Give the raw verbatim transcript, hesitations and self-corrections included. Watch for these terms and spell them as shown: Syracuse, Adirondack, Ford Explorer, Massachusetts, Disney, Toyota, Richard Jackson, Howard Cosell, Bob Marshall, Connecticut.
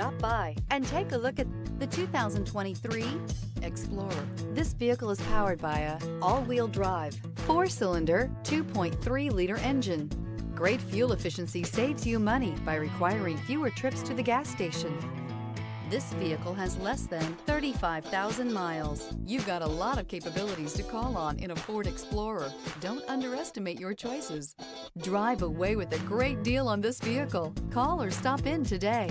Stop by and take a look at the two thousand twenty-three Explorer. This vehicle is powered by a all-wheel drive, four-cylinder, two point three liter engine. Great fuel efficiency saves you money by requiring fewer trips to the gas station. This vehicle has less than thirty-five thousand miles. You've got a lot of capabilities to call on in a Ford Explorer. Don't underestimate your choices. Drive away with a great deal on this vehicle. Call or stop in today.